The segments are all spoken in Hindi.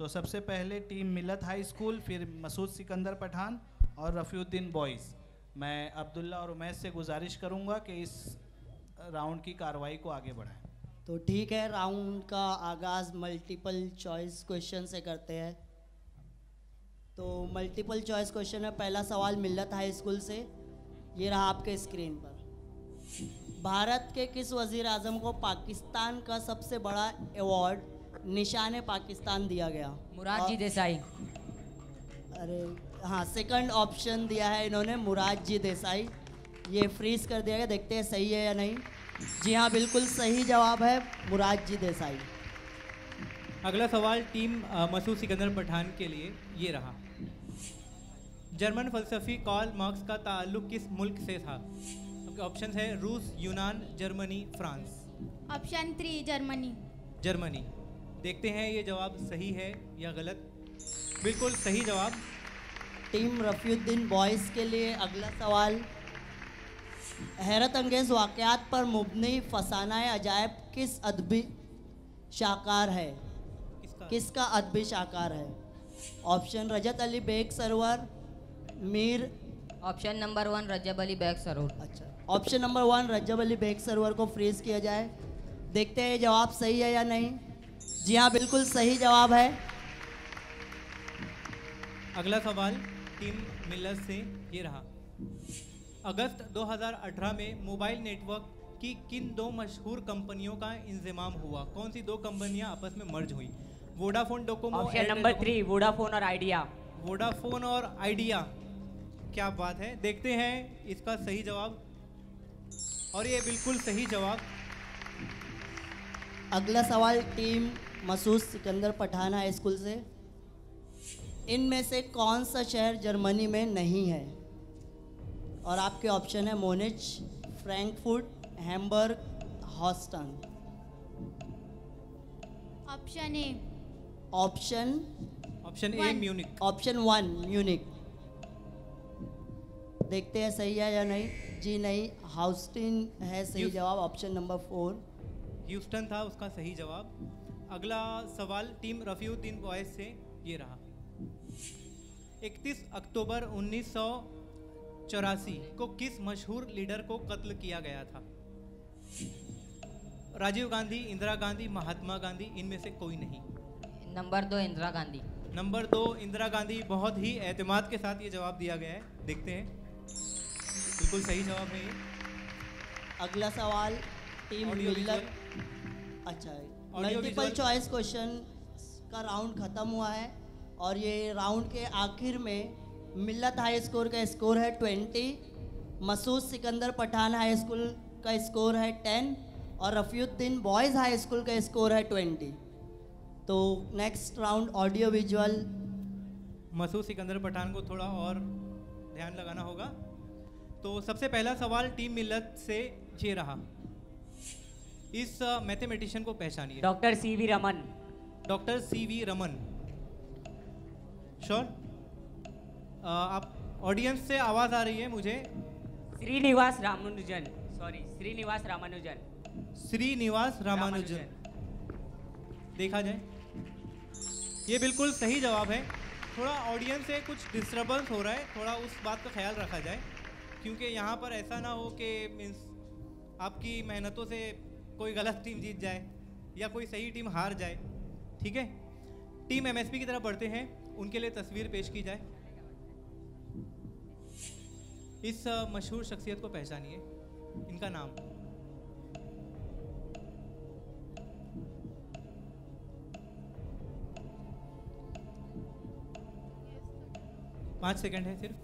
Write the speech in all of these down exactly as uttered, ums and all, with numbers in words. तो सबसे पहले टीम मिलत हाई स्कूल, फिर मसूद सिकंदर पठान और रफ़ीउद्दीन बॉयज़। मैं अब्दुल्ला और उमैद से गुजारिश करूंगा कि इस राउंड की कार्रवाई को आगे बढ़ाएं। तो ठीक है, राउंड का आगाज़ मल्टीपल चॉइस क्वेश्चन से करते हैं। तो मल्टीपल चॉइस क्वेश्चन है, पहला सवाल मिलत हाई स्कूल से, ये रहा आपके स्क्रीन पर। भारत के किस वज़ीर आज़म को पाकिस्तान का सबसे बड़ा अवार्ड निशान पाकिस्तान दिया गया? मुराद जी देसाई। अरे हाँ, सेकंड ऑप्शन दिया है इन्होंने मुराद जी देसाई। ये फ्रीज कर दिया गया, देखते हैं सही है या नहीं। जी हाँ, बिल्कुल सही जवाब है मुराद जी देसाई। अगला सवाल टीम मसूद सिकंदर पठान के लिए, ये रहा। जर्मन फलसफी कार्ल मार्क्स का ताल्लुक किस मुल्क से था? ऑप्शंस है रूस, यूनान, Germany, France. Option three Germany. Germany. देखते हैं ये जवाब सही है या गलत। बिल्कुल सही जवाब। टीम रफ़ीउद्दीन बॉयज़ के लिए अगला सवाल, हैरत अंगेज़ वाक़यात पर मुबनी फसाना अजायब किस अदबी शाकार है? किसका, किसका अदबी शाकार है? Option Rajat Ali Beg Sarwar, Mir. Option number one Rajab Ali Beg Sarwar. अच्छा, option number one Rajab Ali Beg Sarwar को फ्रीज किया जाए, देखते हैं जवाब सही है या नहीं। जी हाँ, बिल्कुल सही जवाब है। अगला सवाल टीम मिलत से, ये रहा। अगस्त दो हज़ार अठारह में मोबाइल नेटवर्क की किन दो मशहूर कंपनियों का इंजमाम हुआ? कौन सी दो कंपनियां आपस में मर्ज हुई? Vodafone Docomo. Option number three Vodafone और आइडिया। वोडाफोन और आइडिया, क्या बात है। देखते हैं इसका सही जवाब, और ये बिल्कुल सही जवाब। अगला सवाल team Masood Sikandar Pathan high school से, इनमें से कौन सा शहर जर्मनी में नहीं है? और आपके ऑप्शन है Munich, Frankfurt, Hamburg, Houston. Option A. Option option A Munich. Option one Munich. देखते हैं सही है या नहीं। जी नहीं, हाउस्टन है सही जवाब, ऑप्शन नंबर फोर। ह्यूस्टन था उसका सही जवाब। अगला सवाल टीम रफ़ीउद्दीन बॉयज़ से, ये रहा। इकतीस अक्टूबर उन्नीस सौ चौरासी को किस मशहूर लीडर को कत्ल किया गया था? राजीव गांधी, इंदिरा गांधी, महात्मा गांधी, इनमें से कोई नहीं। नंबर दो इंदिरा गांधी। नंबर दो इंदिरा गांधी, बहुत ही एतमाद के साथ ये जवाब दिया गया है। देखते हैं, बिल्कुल सही जवाब है। अगला सवाल टीम मिलत। अच्छा, मल्टीपल चॉइस क्वेश्चन का राउंड ख़त्म हुआ है, और ये राउंड के आखिर में मिलत हाई स्कूल का स्कोर है twenty, Masood Sikandar Pathan high school का स्कोर है टेन और रफ़ीउद्दीन बॉयज़ हाई स्कूल का स्कोर है ट्वेंटी। तो next round audio visual, Masood Sikandar Pathan को थोड़ा और ध्यान लगाना होगा। तो सबसे पहला सवाल टीम मिलत से, ये रहा। इस मैथमेटिशियन को पहचानिए। Doctor C V Raman. Doctor C V Raman. Sure? आप ऑडियंस से आवाज़ आ रही है मुझे। श्रीनिवास रामानुजन। सॉरी, श्रीनिवास रामानुजन। श्रीनिवास रामानुजन, देखा जाए। ये बिल्कुल सही जवाब है। थोड़ा ऑडियंस से कुछ डिस्टर्बेंस हो रहा है, थोड़ा उस बात का ख्याल रखा जाए, क्योंकि यहाँ पर ऐसा ना हो कि मीन्स आपकी मेहनतों से कोई गलत टीम जीत जाए या कोई सही टीम हार जाए। ठीक है, टीम एमएसपी की तरफ बढ़ते हैं, उनके लिए तस्वीर पेश की जाए। इस मशहूर शख्सियत को पहचानिए, इनका नाम। पाँच सेकंड है सिर्फ,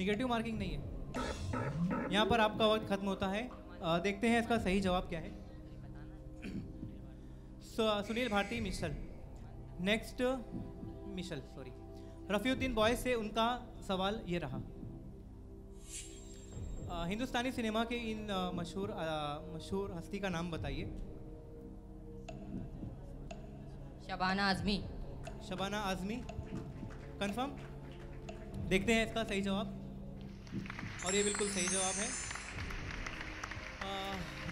नेगेटिव मार्किंग नहीं है। यहाँ पर आपका वक्त खत्म होता है। आ, देखते हैं इसका सही जवाब क्या है। Sunil Bharti Mittal. Next Mittal, sorry, Rafiuddin boys से उनका सवाल, ये रहा। आ, हिंदुस्तानी सिनेमा के इन मशहूर मशहूर हस्ती का नाम बताइए। शबाना आज़मी। शबाना आज़मी, कंफर्म। देखते हैं इसका सही जवाब, और ये बिल्कुल सही जवाब है। आ,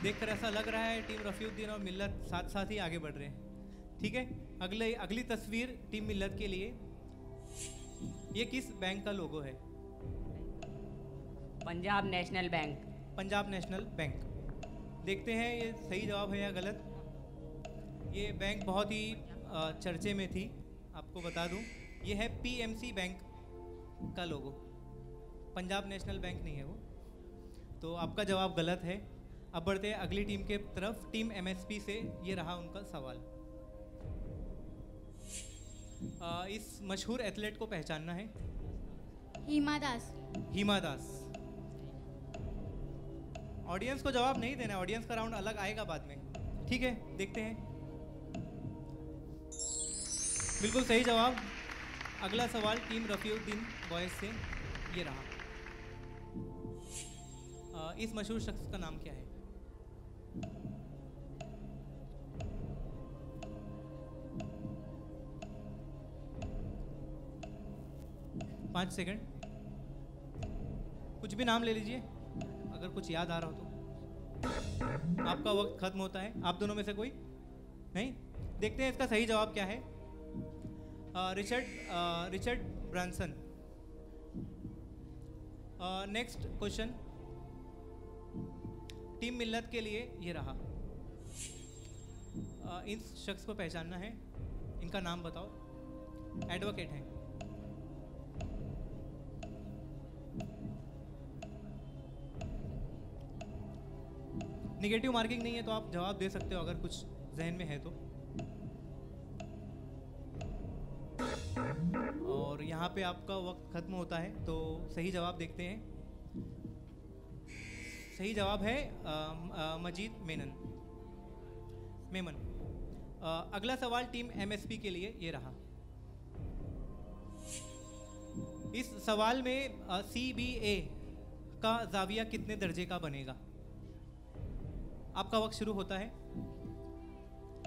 देखकर ऐसा लग रहा है टीम रफ़ीउद्दीन और मिलत साथ साथ ही आगे बढ़ रहे हैं। ठीक है। अगले अगली तस्वीर टीम मिल्लत के लिए। ये किस बैंक का लोगो है? Punjab National Bank. Punjab National Bank. देखते हैं ये सही जवाब है या गलत। ये बैंक बहुत ही चर्चे में थी, आपको बता दूं। ये है पीएमसी बैंक का लोगो, पंजाब नेशनल बैंक नहीं है वो। तो आपका जवाब गलत है। अब बढ़ते हैं अगली टीम के तरफ, टीम एमएसपी से। ये रहा उनका सवाल। आ, इस मशहूर एथलीट को पहचानना है। हीमा दास। हीमा दास। ऑडियंस को जवाब नहीं देना, ऑडियंस का राउंड अलग आएगा बाद में, ठीक है। देखते हैं, बिल्कुल सही जवाब। अगला सवाल टीम रफीउद्दीन बॉयज से। ये रहा। आ, इस मशहूर शख्स का नाम क्या है? पाँच सेकंड, कुछ भी नाम ले लीजिए अगर कुछ याद आ रहा हो तो। आपका वक्त खत्म होता है। आप दोनों में से कोई नहीं। देखते हैं इसका सही जवाब क्या है। आ, रिचर्ड आ, Richard Branson. Next question team Millat के लिए। ये रहा। आ, इस शख्स को पहचानना है, इनका नाम बताओ। एडवोकेट हैं। निगेटिव मार्किंग नहीं है तो आप जवाब दे सकते हो अगर कुछ जहन में है तो। और यहाँ पे आपका वक्त खत्म होता है। तो सही जवाब देखते हैं। सही जवाब है आ, आ, मजीद मेनन। मेमन। आ, अगला सवाल टीम एमएसपी के लिए। ये रहा। इस सवाल में सीबीए का जाविया कितने दर्जे का बनेगा? आपका वक्त शुरू होता है।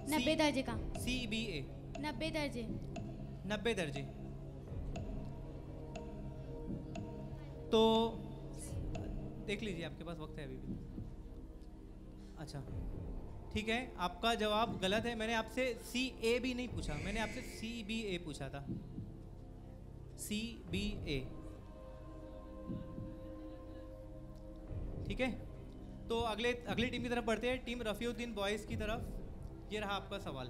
नब्बे दर्जे का। सीबीए नब्बे दर्जे। नब्बे दर्जे। तो देख लीजिए, आपके पास वक्त है अभी भी। अच्छा ठीक है, आपका जवाब गलत है। मैंने आपसे सी ए भी नहीं पूछा, मैंने आपसे सी बी ए पूछा था। सी बी ए, ठीक है। तो अगले अगली टीम की तरफ बढ़ते हैं, टीम रफीउद्दीन बॉयज की तरफ। ये रहा आपका सवाल।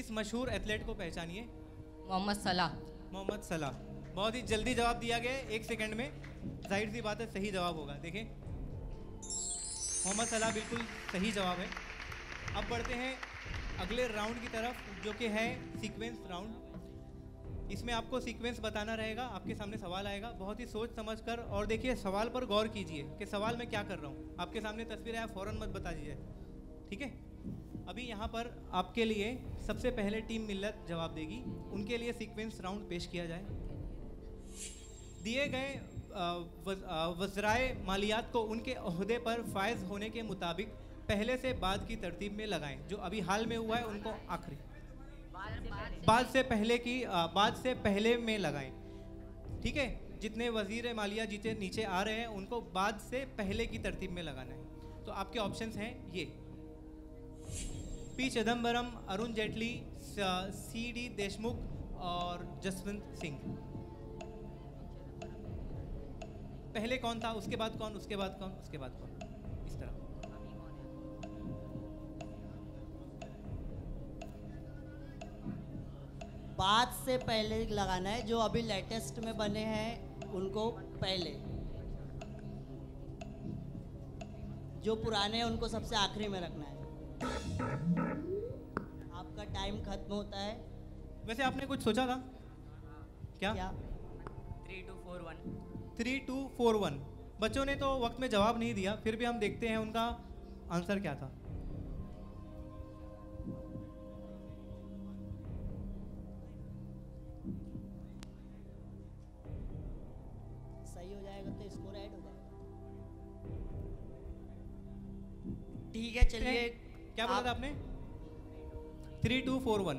इस मशहूर एथलीट को पहचानिए। मोहम्मद सलाह। मोहम्मद सलाह। बहुत ही जल्दी जवाब दिया गया है, एक सेकंड में। जाहिर सी बात है सही जवाब होगा। देखें, मोहम्मद सलाह बिल्कुल सही जवाब है। अब बढ़ते हैं अगले राउंड की तरफ, जो कि है सीक्वेंस राउंड। इसमें आपको सीक्वेंस बताना रहेगा, आपके सामने सवाल आएगा। बहुत ही सोच समझ कर, और देखिए सवाल पर गौर कीजिए कि सवाल में क्या कर रहा हूँ। आपके सामने तस्वीर है, आप फ़ौरन मत बता दीजिए, ठीक है। अभी यहाँ पर आपके लिए सबसे पहले टीम मिल्लत जवाब देगी, उनके लिए सीक्वेंस राउंड पेश किया जाए। दिए गए वज़राए मालियात को उनके ओहदे पर फायज होने के मुताबिक पहले से बाद की तरतीब में लगाएं। जो अभी हाल में हुआ है उनको आखिरी, बाद से पहले की, बाद से पहले में लगाएं, ठीक है। जितने वजीर मालिया जीते नीचे आ रहे हैं उनको बाद से पहले की तरतीब में लगाना है। तो आपके ऑप्शंस हैं ये: P Chidambaram, Arun Jaitley, C D Deshmukh और जसवंत सिंह। पहले कौन था, उसके बाद कौन, उसके बाद कौन, उसके बाद कौन, इस तरह। बाद से पहले लगाना है, जो अभी लेटेस्ट में बने हैं उनको पहले, जो पुराने हैं उनको सबसे आखिरी में रखना है। आपका टाइम खत्म होता है। वैसे आपने कुछ सोचा था क्या? क्या? Three two four one. Three two four one. बच्चों ने तो वक्त में जवाब नहीं दिया, फिर भी हम देखते हैं उनका आंसर क्या था। ठीक है, चलिए। क्या बोला था आपने? Three two four one.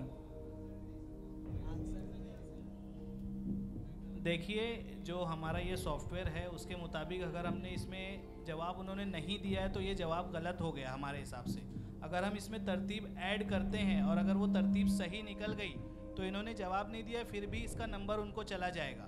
देखिए, जो हमारा ये सॉफ्टवेयर है उसके मुताबिक अगर हमने इसमें जवाब उन्होंने नहीं दिया है तो ये जवाब गलत हो गया हमारे हिसाब से। अगर हम इसमें तरतीब ऐड करते हैं और अगर वो तरतीब सही निकल गई तो इन्होंने जवाब नहीं दिया फिर भी इसका नंबर उनको चला जाएगा,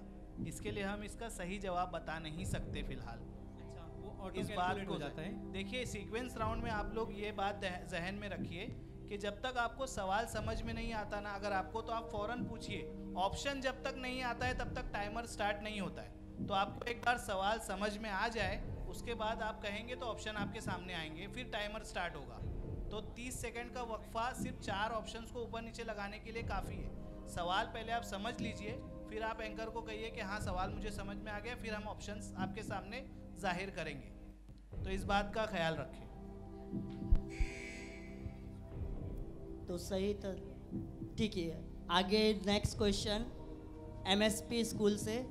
इसके लिए हम इसका सही जवाब बता नहीं सकते फिलहाल। अच्छा, वो इस बात को जाता है। देखिए सीक्वेंस राउंड में आप लोग ये बात जहन में रखिए कि जब तक आपको सवाल समझ में नहीं आता ना, अगर आपको, तो आप फ़ौरन पूछिए। ऑप्शन जब तक नहीं आता है तब तक टाइमर स्टार्ट नहीं होता है। तो आपको एक बार सवाल समझ में आ जाए उसके बाद आप कहेंगे तो ऑप्शन आपके सामने आएंगे, फिर टाइमर स्टार्ट होगा। तो तीस सेकंड का वक्फा सिर्फ चार ऑप्शंस को ऊपर नीचे लगाने के लिए काफ़ी है। सवाल पहले आप समझ लीजिए, फिर आप एंकर को कहिए कि हाँ सवाल मुझे समझ में आ गया, फिर हम ऑप्शंस आपके सामने जाहिर करेंगे। तो इस बात का ख्याल रखें। तो सही तो ठीक है। आगे नेक्स्ट क्वेश्चन एमएसपी स्कूल से।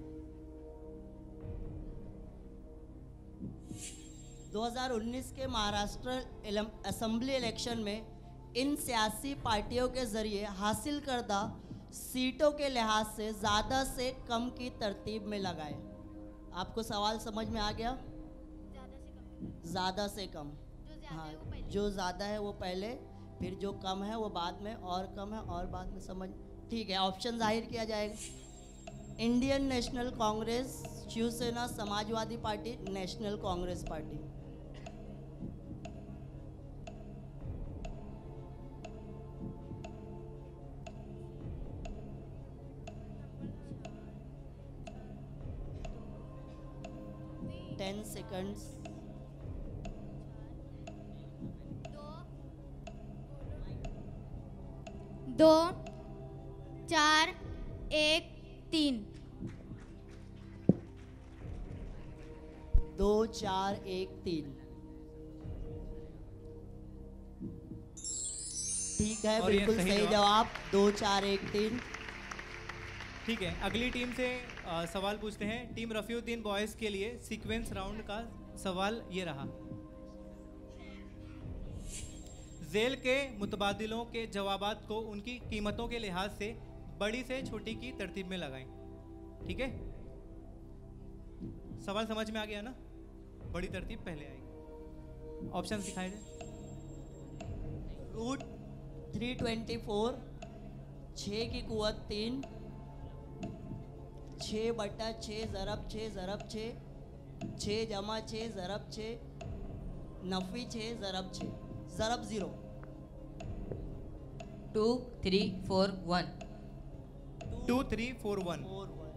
दो हज़ार उन्नीस के महाराष्ट्र असेंबली इलेक्शन में इन सियासी पार्टियों के जरिए हासिल करदा सीटों के लिहाज से ज़्यादा से कम की तरतीब में लगाए। आपको सवाल समझ में आ गया? ज़्यादा से कम, हाँ, जो ज़्यादा है वो पहले, फिर जो कम है वो बाद में, और कम है और बाद में, समझ ठीक है। ऑप्शन जाहिर किया जाएगा। Indian National Congress, Shiv Sena, Samajwadi Party, National Congress Party. Ten seconds. दो, चार, एक, तीन। दो, चार, एक, तीन, ठीक है, बिल्कुल सही जवाब। दो, चार, एक, तीन, ठीक है। अगली टीम से आ, सवाल पूछते हैं। टीम रफीउद्दीन बॉयज के लिए सीक्वेंस राउंड का सवाल ये रहा। जेल के मुतबादिलों के जवाबात को उनकी कीमतों के लिहाज से बड़ी से छोटी की तरतीब में लगाएं। ठीक है, सवाल समझ में आ गया ना? बड़ी तरतीब पहले आएगी। ऑप्शन दिखाई दे। रूट थ्री ट्वेंटी फोर, छः की कुवत तीन, छः बटा छः ज़रब छः ज़रब छः, छः जमा छः ज़रब छः, नफी छः ज़रब छः, ज़रब zero. Two three four one two three four one four one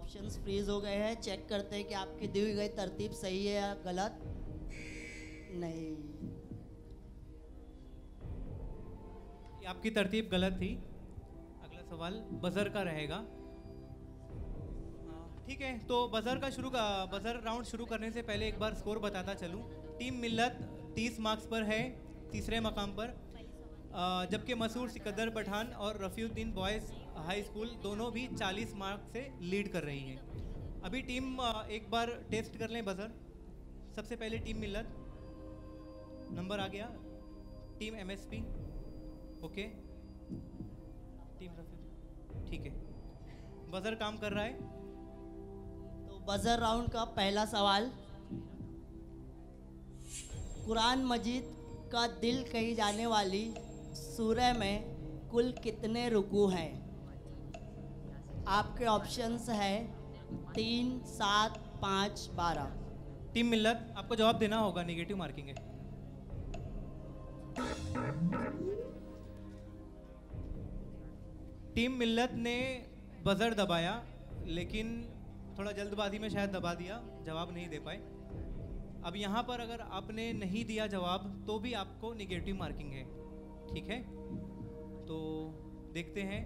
options freeze हो गए हैं। चेक करते हैं कि आपकी दी गई तरतीब सही है या गलत। नहीं, आपकी तरतीब गलत थी। अगला सवाल बजर का रहेगा। ठीक है, तो बजर का शुरू का बजर राउंड शुरू करने से पहले एक बार स्कोर बताता चलूं। टीम मिल्लत तीस मार्क्स पर है, तीसरे मकाम पर, जबकि मसूद सिकंदर पठान और रफीउद्दीन बॉयज़ हाई स्कूल दोनों भी चालीस मार्क्स से लीड कर रही हैं। अभी टीम एक बार टेस्ट कर लें बजर। सबसे पहले टीम मिल्लत, नंबर आ गया। Team M S P, okay, team Rafi, ठीक है, बजर काम कर रहा है। तो बजर राउंड का पहला सवाल। कुरान मजीद का दिल कही जाने वाली सूरह में कुल कितने रुकू हैं? आपके ऑप्शंस हैं तीन, सात, पाँच, बारह। टीम मिल्लत, आपको जवाब देना होगा, नेगेटिव मार्किंग है। टीम मिल्लत ने बजर दबाया लेकिन थोड़ा जल्दबाजी में शायद दबा दिया, जवाब नहीं दे पाए। अब यहाँ पर अगर आपने नहीं दिया जवाब तो भी आपको नेगेटिव मार्किंग है, ठीक है। तो देखते हैं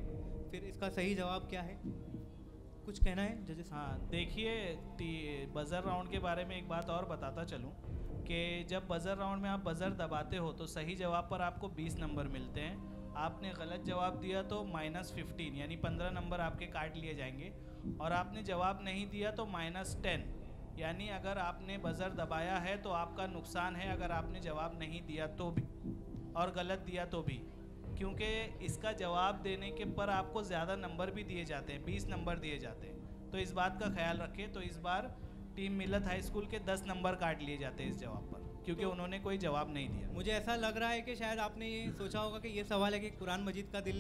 फिर इसका सही जवाब क्या है। कुछ कहना है जजेस? हाँ, देखिए बजर राउंड के बारे में एक बात और बताता चलूँ कि जब बजर राउंड में आप बजर दबाते हो तो सही जवाब पर आपको बीस नंबर मिलते हैं। आपने गलत जवाब दिया तो माइनस फिफ्टीन यानी पंद्रह नंबर आपके काट लिए जाएंगे, और आपने जवाब नहीं दिया तो माइनस टेन, यानी अगर आपने बजर दबाया है तो आपका नुकसान है अगर आपने जवाब नहीं दिया तो भी और गलत दिया तो भी। क्योंकि इसका जवाब देने के पर आपको ज़्यादा नंबर भी दिए जाते हैं, बीस नंबर दिए जाते हैं, तो इस बात का ख्याल रखें। तो इस बार टीम मिलत हाई स्कूल के दस नंबर काट लिए जाते हैं इस जवाब पर, क्योंकि तो उन्होंने कोई जवाब नहीं दिया। मुझे ऐसा लग रहा है कि शायद आपने ये सोचा होगा कि ये सवाल है कि कुरान मजीद का दिल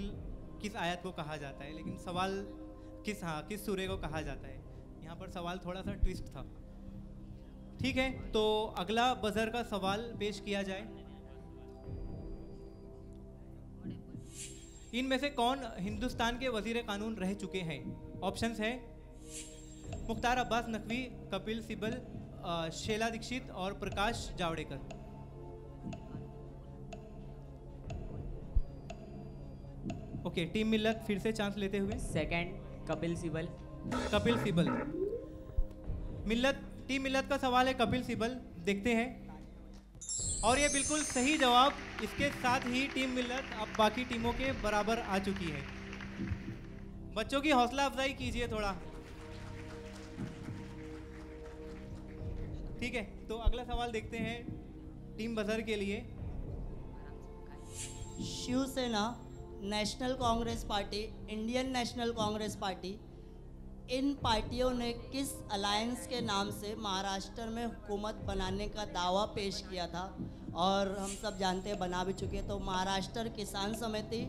किस आयत को कहा जाता है, लेकिन सवाल किस हाँ किस सूरे को कहा जाता है, यहाँ पर सवाल थोड़ा सा ट्विस्ट था। ठीक है, तो अगला बजर का सवाल पेश किया जाए। इनमें से कौन हिंदुस्तान के वजीर कानून रह चुके हैं? ऑप्शंस हैं मुख्तार अब्बास नकवी, कपिल सिब्बल, शैला दीक्षित और प्रकाश जावड़ेकर। ओके, टीम मिलत फिर से चांस लेते हुए। सेकंड कपिल सिब्बल। कपिल सिब्बल मिलत टीम मिलत का सवाल है कपिल सिब्बल, देखते हैं। और ये बिल्कुल सही जवाब। इसके साथ ही टीम मिलत अब बाकी टीमों के बराबर आ चुकी है। बच्चों की हौसला अफजाई कीजिए थोड़ा। ठीक है, तो अगला सवाल देखते हैं टीम बजर के लिए। Shiv Sena, National Congress Party, Indian National Congress Party, इन पार्टियों ने किस अलायंस के नाम से महाराष्ट्र में हुकूमत बनाने का दावा पेश किया था? और हम सब जानते हैं बना भी चुके हैं। तो महाराष्ट्र किसान समिति,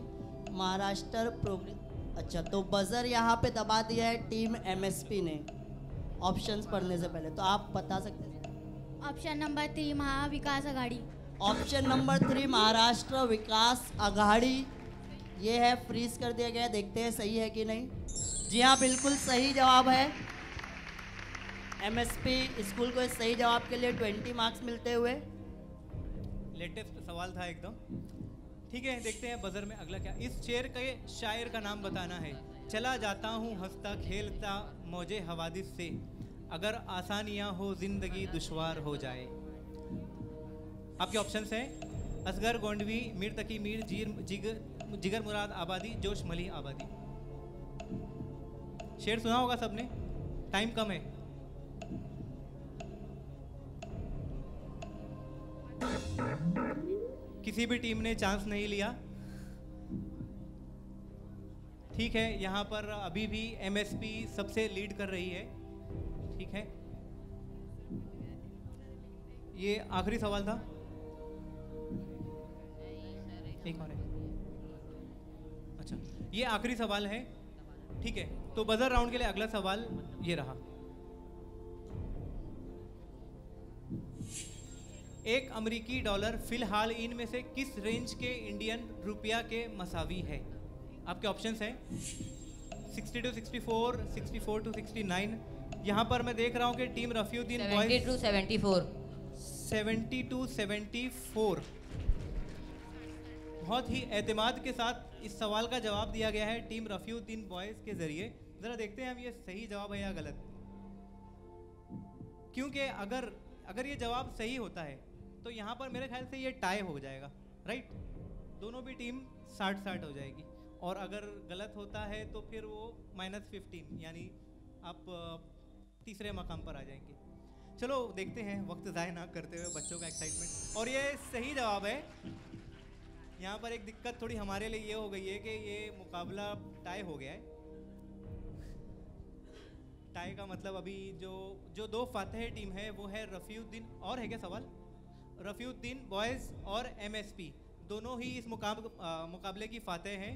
महाराष्ट्र प्रोग्रेस। अच्छा, तो बजर यहाँ पे दबा दिया है टीम एमएसपी ने ऑप्शंस पढ़ने से पहले, तो आप बता सकते हैं? Option number three Maha Vikas Aghadi. Option number three Maharashtra Vikas Aghadi. ये है, फ्रीज कर दिया गया, देखते हैं सही है कि नहीं। जी हाँ, बिल्कुल सही जवाब है। एमएसपी स्कूल को इस सही जवाब के लिए बीस मार्क्स मिलते हुए। लेटेस्ट सवाल था एकदम। ठीक है, देखते हैं बजर में अगला क्या। इस शेर के शायर का नाम बताना है। चला जाता हूँ हंसता खेलता मौजे हवादिस से, अगर आसानियाँ हो जिंदगी दुश्वार हो जाए। आपके ऑप्शंस हैं असगर गोंडवी, मीर तकी मीर, जीर जिगर जिगर मुराद आबादी, जोश मली आबादी। शेर सुना होगा सबने, टाइम कम है। किसी भी टीम ने चांस नहीं लिया। ठीक है, यहाँ पर अभी भी एमएसपी सबसे लीड कर रही है। ठीक है, ये आखिरी सवाल था। एक और है, अच्छा ये आखिरी सवाल है। ठीक है, तो बजर राउंड के लिए अगला सवाल ये रहा। एक अमेरिकी डॉलर फिलहाल इनमें से किस रेंज के इंडियन रुपया के मसावी है? आपके ऑप्शंस हैं sixty two sixty four, sixty four two sixty nine. यहाँ पर मैं देख रहा हूँ कि team Rafiuddin boys seventy two seventy four बहुत ही एतमाद के साथ इस सवाल का जवाब दिया गया है टीम रफीउद्दीन बॉयज के जरिए। ज़रा देखते हैं हम ये सही जवाब है या गलत, क्योंकि अगर अगर ये जवाब सही होता है तो यहाँ पर मेरे ख्याल से ये टाई हो जाएगा, राइट? दोनों भी टीम साठ साठ हो जाएगी। और अगर गलत होता है तो फिर वो माइनस फिफ्टीन, यानी आप तीसरे मकाम पर आ जाएंगे। चलो देखते हैं, वक्त ज़ाया ना करते हुए, बच्चों का एक्साइटमेंट। और ये सही जवाब है। यहाँ पर एक दिक्कत थोड़ी हमारे लिए ये हो गई है कि ये मुकाबला टाई हो गया है। टाई का मतलब अभी जो जो दो फातह टीम है वो है रफीउद्दीन, और है क्या सवाल, रफीउद्दीन बॉयज़ और एमएसपी, दोनों ही इस मुकाब मुकाबले की फातह हैं।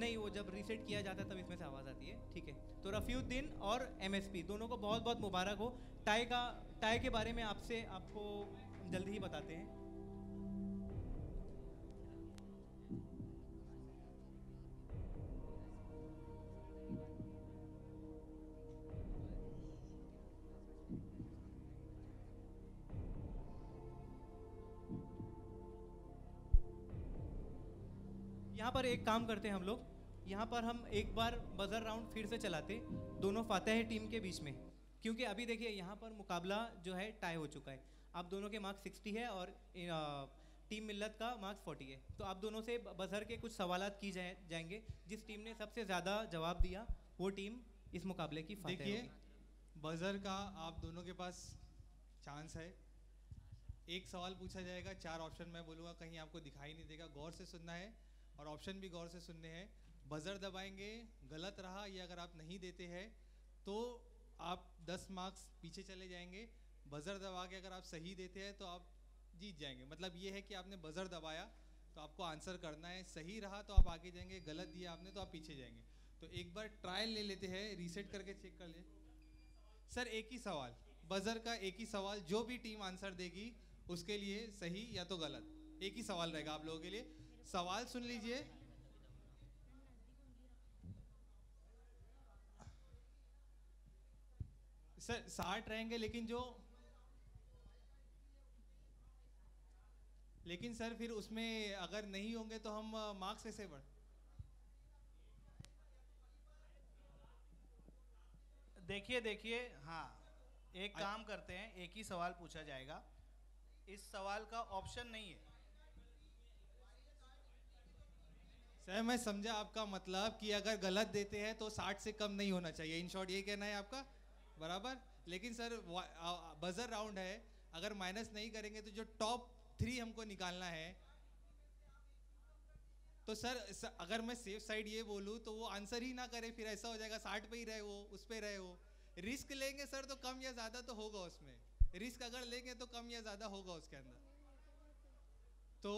नहीं, वो जब रीसेट किया जाता है तब इसमें से आवाज़ आती है। ठीक है, तो रफीउद्दीन और एमएसपी दोनों को बहुत बहुत मुबारक हो। टाई का टाई के बारे में आपसे आपको जल्दी ही बताते हैं। यहाँ पर एक काम करते हैं हम लोग, यहाँ पर हम एक बार बजर राउंड फिर से चलाते दोनों फातह टीम के बीच में, क्योंकि अभी देखिए यहाँ पर मुकाबला जो है टाई हो चुका है। आप दोनों के मार्क्स साठ है और टीम मिल्लत का मार्क्स चालीस है। तो आप दोनों से बजर के कुछ सवालात की जाए जाएंगे जिस टीम ने सबसे ज़्यादा जवाब दिया वो टीम इस मुकाबले की फातह। देखिए बजर का आप दोनों के पास चांस है, एक सवाल पूछा जाएगा, चार ऑप्शन मैं बोलूँगा, कहीं आपको दिखाई नहीं देगा, गौर से सुनना है। और ऑप्शन भी गौर से सुनने हैं. बजर दबाएंगे, गलत रहा या अगर आप नहीं देते हैं तो आप दस मार्क्स पीछे चले जाएंगे. बजर दबा के अगर आप सही देते हैं तो आप जीत जाएंगे. मतलब ये है कि आपने बजर दबाया तो आपको आंसर करना है, सही रहा तो आप आगे जाएंगे, गलत दिया आपने तो आप पीछे जाएंगे. तो एक बार ट्रायल ले लेते हैं, रीसेट करके चेक कर ले. सर एक ही सवाल, बजर का एक ही सवाल, जो भी टीम आंसर देगी उसके लिए सही या तो गलत एक ही सवाल रहेगा आप लोगों के लिए. सवाल सुन लीजिए. सर साठ रहेंगे लेकिन जो लेकिन सर फिर उसमें अगर नहीं होंगे तो हम मार्क्स कैसे बढ़? देखिए देखिए हाँ, एक काम करते हैं, एक ही सवाल पूछा जाएगा. इस सवाल का ऑप्शन नहीं है. सर मैं समझा आपका मतलब कि अगर गलत देते हैं तो साठ से कम नहीं होना चाहिए, इन शॉर्ट ये कहना है आपका, बराबर. लेकिन सर बजर राउंड है, अगर माइनस नहीं करेंगे तो जो टॉप थ्री हमको निकालना है. तो सर अगर मैं सेफ साइड ये बोलूँ तो वो आंसर ही ना करे, फिर ऐसा हो जाएगा साठ पे ही रहे वो, उस पे रहे वो. रिस्क लेंगे सर तो कम या ज़्यादा तो होगा उसमें, रिस्क अगर लेंगे तो कम या ज़्यादा होगा उसके अंदर. तो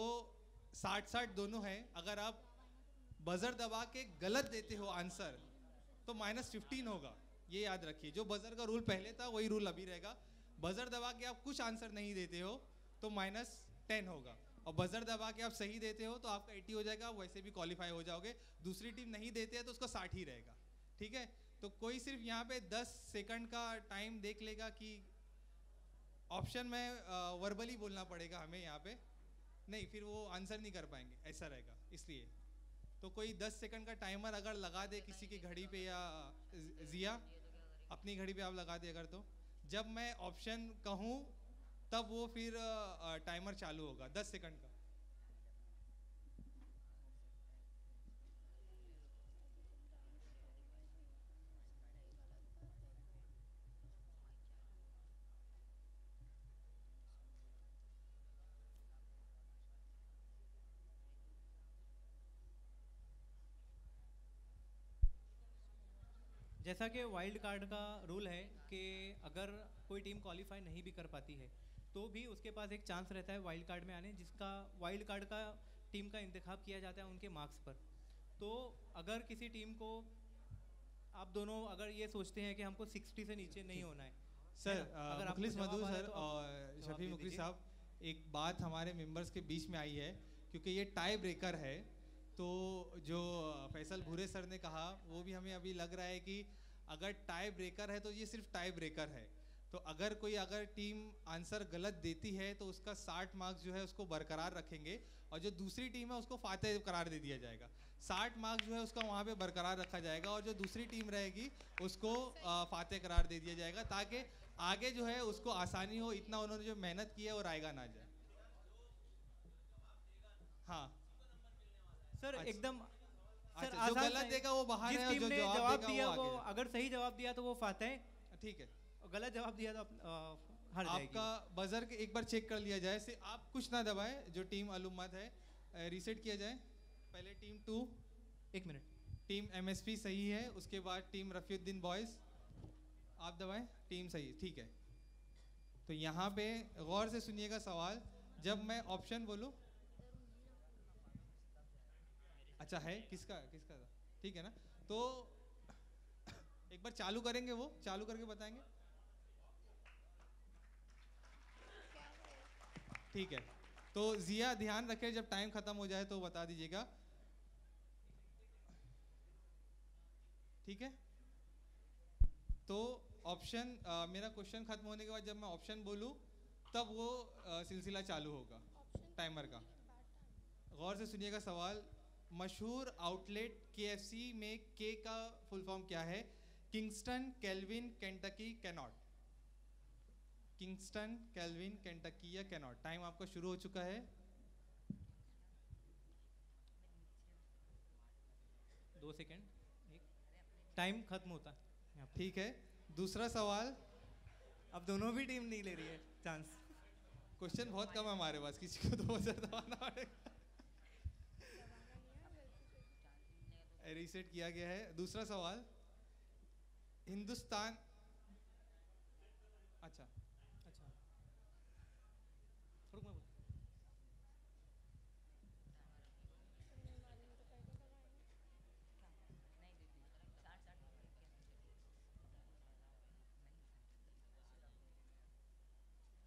साठ साठ दोनों हैं. अगर आप बजर दबा के गलत देते हो आंसर तो माइनस फिफ्टीन होगा, ये याद रखिए. जो बजर का रूल पहले था वही रूल अभी रहेगा. बजर दबा के आप कुछ आंसर नहीं देते हो तो माइनस टेन होगा, और बजर दबा के आप सही देते हो तो आपका एटी हो जाएगा, वैसे भी क्वालिफाई हो जाओगे. दूसरी टीम नहीं देते है तो उसका साठ ही रहेगा, ठीक है. तो कोई सिर्फ यहाँ पे दस सेकंड का टाइम देख लेगा कि ऑप्शन में वर्बली बोलना पड़ेगा हमें यहाँ पे, नहीं फिर वो आंसर नहीं कर पाएंगे, ऐसा रहेगा. इसलिए तो कोई दस सेकंड का टाइमर अगर लगा दे किसी की घड़ी पे, या जिया अपनी घड़ी पे आप लगा दे अगर, तो जब मैं ऑप्शन कहूँ तब वो फिर टाइमर चालू होगा दस सेकंड का. जैसा कि वाइल्ड कार्ड का रूल है कि अगर कोई टीम क्वालिफाई नहीं भी कर पाती है तो भी उसके पास एक चांस रहता है वाइल्ड कार्ड में आने, जिसका वाइल्ड कार्ड का टीम का इंतखाब किया जाता है उनके मार्क्स पर. तो अगर किसी टीम को आप दोनों अगर ये सोचते हैं कि हमको साठ से नीचे नहीं होना है, सर अगर मुखलिस मधु सर और शफी मुखरी साहब, एक बात हमारे मेम्बर्स के बीच में आई है क्योंकि ये टाई ब्रेकर है. तो जो फैसल भूरे सर ने कहा वो भी हमें अभी लग रहा है कि अगर टाई ब्रेकर है तो ये सिर्फ टाई ब्रेकर है. तो अगर कोई अगर टीम आंसर गलत देती है तो उसका साठ मार्क्स जो है उसको बरकरार रखेंगे, और जो दूसरी टीम है उसको फातेह करार दे दिया जाएगा. साठ मार्क्स जो है उसका वहाँ पे बरकरार रखा जाएगा, और जो दूसरी टीम रहेगी उसको फातेह करार दे दिया जाएगा, ताकि आगे जो है उसको आसानी हो. इतना उन्होंने जो मेहनत की है वो रायगा ना जाए. हाँ सर एकदम सर, जो गलत देगा वो बाहर है, जो जवाब दिया वो अगर सही जवाब दिया तो वो फातेह, ठीक है, गलत जवाब दिया तो हार जाएगी. आपका बजर के एक बार चेक कर लिया जाए, से आप कुछ ना दबाएं. जो टीम अलुम्मत है रीसेट किया जाए. पहले टीम टू, एक मिनट, टीम एमएसपी सही है, उसके बाद टीम रफीउद्दीन बॉयज आप दबाएं, टीम सही, ठीक है. तो यहाँ पे गौर से सुनिएगा सवाल, जब मैं ऑप्शन बोलूँ, अच्छा है किसका किसका था, ठीक है ना. तो एक बार चालू करेंगे, वो चालू करके बताएंगे, ठीक है. तो जिया ध्यान रखें, जब टाइम खत्म हो जाए तो बता दीजिएगा, ठीक है. तो ऑप्शन, मेरा क्वेश्चन खत्म होने के बाद जब मैं ऑप्शन बोलूं तब वो आ, सिलसिला चालू होगा टाइमर का. गौर से सुनिएगा सवाल, मशहूर आउटलेट केएफसी में के का फुल फॉर्म क्या है? Kingston Calvin Kentucky Connaught. Kingston Calvin Kentucky या कैनॉट. टाइम आपका शुरू हो चुका है. दो सेकेंड, टाइम खत्म होता है, ठीक है. दूसरा सवाल, अब दोनों भी टीम नहीं ले रही है चांस. क्वेश्चन बहुत कम है हमारे पास, किसी को दो हजार दबाना पड़ेगा. रीसेट किया गया है। दूसरा सवाल, हिंदुस्तान अच्छा अच्छा रुक मैं बोल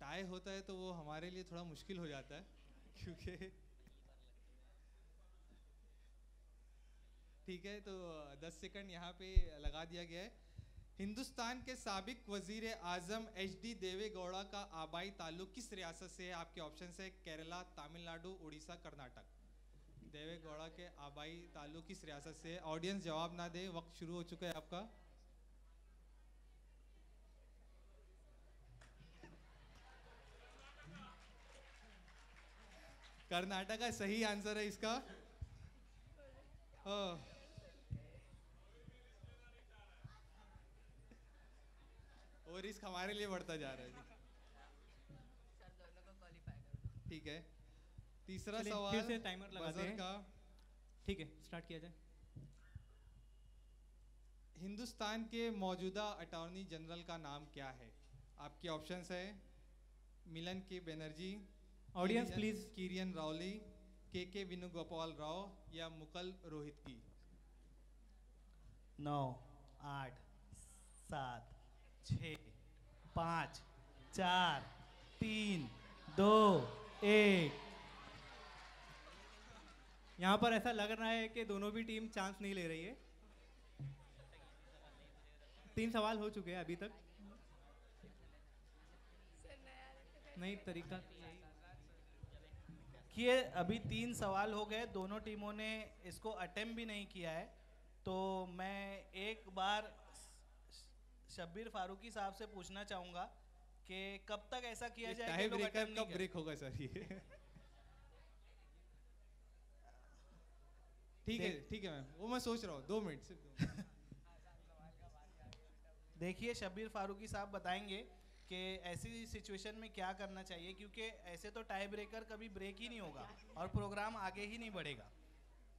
टाई होता है तो वो हमारे लिए थोड़ा मुश्किल हो जाता है क्योंकि ठीक है, तो दस सेकंड यहाँ पे लगा दिया गया है। हिंदुस्तान के साबिक वजीर आजम एच डी देवे गौड़ा का आबाई ताल्लुक किस रियासत से है? आपके ऑप्शन है केरला, तमिलनाडु, उड़ीसा, कर्नाटक। देवे गौड़ा के आबाई ताल्लुक किस रियासत से है? ऑडियंस जवाब ना दे, वक्त शुरू हो चुका है आपका। कर्नाटक का सही आंसर है इसका। ओह, और रिस्क हमारे लिए बढ़ता जा रहा है। सर दोनों को क्वालिफाई करो। ठीक है, तीसरा सवाल फिर से टाइमर लगाते हैं। ठीक है, स्टार्ट किया जाए। हिंदुस्तान के मौजूदा अटॉर्नी जनरल का नाम क्या है? आपके ऑप्शंस है मिलन के बनर्जी, ऑडियंस प्लीज, किरियन रावली, के के वेणुगोपाल राव या मुकुल रोहितगी। नौ, आठ, सात, छ, पाँच, चार, तीन, दो, एक। यहाँ पर ऐसा लग रहा है कि दोनों भी टीम चांस नहीं ले रही है। तीन सवाल हो चुके हैं अभी तक। नहीं तरीका कि अभी तीन सवाल हो गए, दोनों टीमों ने इसको अटेम्प्ट भी नहीं किया है। तो मैं एक बार शब्बीर फारूकी साहब से पूछना चाहूँगा कि कब तक ऐसा किया जाए कि लोग अटेम्प्ट नहीं करें। ब्रेक होगा सर ये। ठीक है ठीक है मैम, वो मैं सोच रहा हूँ दो मिनट सिर्फ। देखिए शब्बीर फारूकी साहब बताएंगे कि ऐसी सिचुएशन में क्या करना चाहिए, क्योंकि ऐसे तो टाई ब्रेकर कभी ब्रेक ही नहीं होगा और प्रोग्राम आगे ही नहीं बढ़ेगा।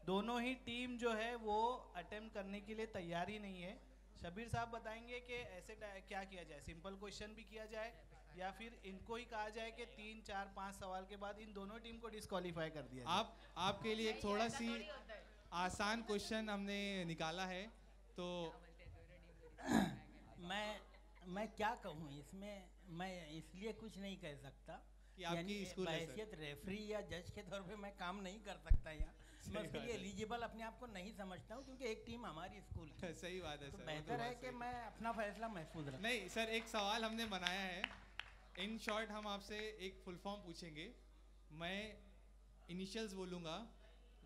दोनों ही टीम जो है वो अटेम्प्ट करने के लिए तैयार ही नहीं है। शब्बीर साहब बताएंगे कि ऐसे क्या किया जाए, सिंपल क्वेश्चन भी किया जाए या फिर इनको ही कहा जाए कि तीन चार पाँच सवाल के बाद इन दोनों टीम को डिस्क्वालीफाई कर दिया। आप आपके लिए थोड़ा सी आसान क्वेश्चन हमने निकाला है, तो मैं मैं क्या कहूँ इसमें, मैं इसलिए कुछ नहीं कह सकता कि आपकी स्कूल हैसियत रेफरी या जज के तौर पे मैं काम नहीं कर सकता। यहाँ मैं उसके लिए एलिजिबल अपने आप को नहीं समझता हूँ क्योंकि एक टीम हमारी स्कूल की। सही बात है, तो सर बेहतर है कि मैं अपना फैसला महफूज रखूँ। नहीं सर, एक सवाल हमने बनाया है। इन शॉर्ट हम आपसे एक फुल फॉर्म पूछेंगे, मैं इनिशियल्स बोलूँगा,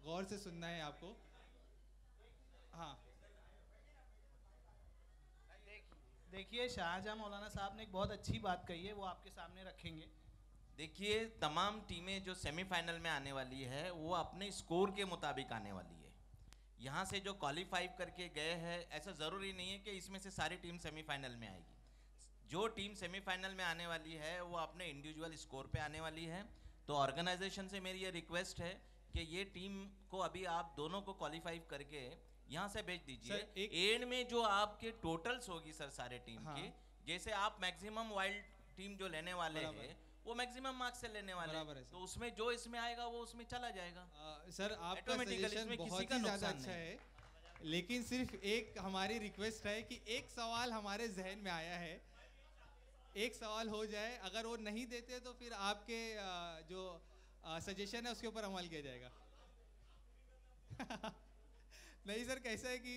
गौर से सुनना है आपको। हाँ देखिए, शाहजहां मौलाना साहब ने एक बहुत अच्छी बात कही है, वो आपके सामने रखेंगे। देखिए, तमाम टीमें जो सेमीफाइनल में आने वाली है वो अपने स्कोर के मुताबिक आने वाली है। यहाँ से जो क्वालिफाई करके गए हैं, ऐसा ज़रूरी नहीं है कि इसमें से सारी टीम सेमीफाइनल में आएगी। जो टीम सेमीफाइनल में आने वाली है वो अपने इंडिविजुअल स्कोर पर आने वाली है। तो ऑर्गेनाइजेशन से मेरी ये रिक्वेस्ट है कि ये टीम को अभी आप दोनों को क्वालिफाई करके यहाँ से भेज दीजिए। एंड में जो आपके टोटल्स होगी सर सारे टीम हाँ। के, जैसे आप मैक्सिमम वाइल्ड टीम जो लेने वाले हैं वो मैक्सिमम मार्क्स से लेने वाले हैं, तो उसमें जो इसमें आएगा वो उसमें चला जाएगा। आ, सर आपका सजेशन बहुत ही ज्यादा अच्छा है, लेकिन सिर्फ एक हमारी रिक्वेस्ट है कि एक सवाल हमारे जहन में आया है, एक सवाल हो जाए। अगर वो नहीं देते तो फिर आपके जो सजेशन है उसके ऊपर अमल किया जाएगा। नहीं सर, कैसा है कि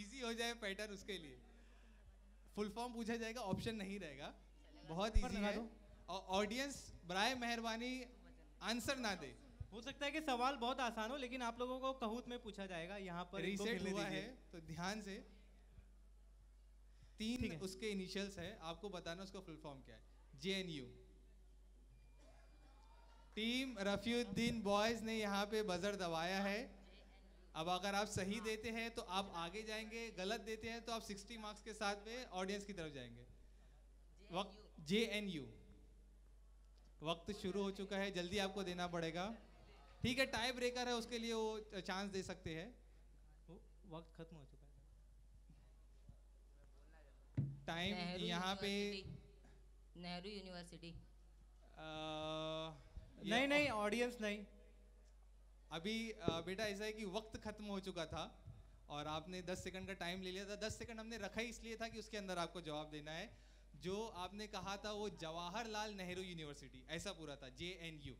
इजी हो जाए पैटर्न, उसके लिए फुल फॉर्म पूछा जाएगा, ऑप्शन नहीं रहेगा। बहुत इजी है। और ऑडियंस बराए मेहरबानी आंसर ना दे। हो सकता है कि सवाल बहुत आसान हो लेकिन आप लोगों को कहूत में पूछा जाएगा। यहाँ पर रीसेट हुआ है तो ध्यान से। तीन उसके इनिशियल्स है, आपको बताना उसका फुल फॉर्म क्या है। J N U team Rafiuddin boys ने यहाँ पे बजर दबाया है। अब अगर आप सही देते हैं तो आप आगे जाएंगे, गलत देते हैं तो आप साठ मार्क्स के साथ में ऑडियंस की तरफ जाएंगे। वक्त जे एन यू, वक्त शुरू हो चुका है, जल्दी आपको देना पड़ेगा। ठीक है, टाई ब्रेकर है उसके लिए वो चांस दे सकते हैं। वक्त खत्म हो चुका है। टाइम यहाँ पे नेहरू यूनिवर्सिटी नहीं नहीं ऑडियंस नहीं, अभी बेटा ऐसा है कि वक्त खत्म हो चुका था और आपने दस सेकंड का टाइम ले लिया था। दस सेकंड हमने रखा ही इसलिए था कि उसके अंदर आपको जवाब देना है। जो आपने कहा था वो जवाहरलाल नेहरू यूनिवर्सिटी ऐसा पूरा था, जे एन यू।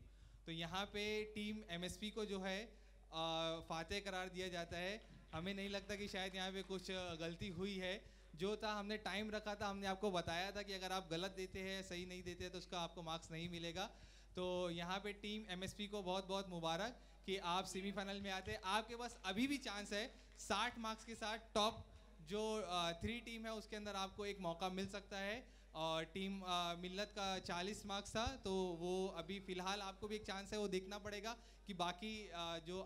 तो यहाँ पे टीम एम एस पी को जो है फातह करार दिया जाता है। हमें नहीं लगता कि शायद यहाँ पे कुछ गलती हुई है। जो था हमने टाइम रखा था, हमने आपको बताया था कि अगर आप गलत देते हैं, सही नहीं देते हैं तो उसका आपको मार्क्स नहीं मिलेगा। तो यहाँ पे टीम एम एस पी को बहुत बहुत मुबारक कि आप सेमीफाइनल में आते हैं। आपके पास अभी भी चांस है साठ मार्क्स के साथ टॉप जो थ्री टीम है उसके अंदर आपको एक मौका मिल सकता है। और टीम मिल्लत का चालीस मार्क्स था, तो वो अभी फ़िलहाल आपको भी एक चांस है। वो देखना पड़ेगा कि बाकी जो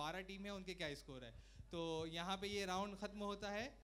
बारह टीम है उनके क्या स्कोर है। तो यहाँ पे ये राउंड ख़त्म होता है।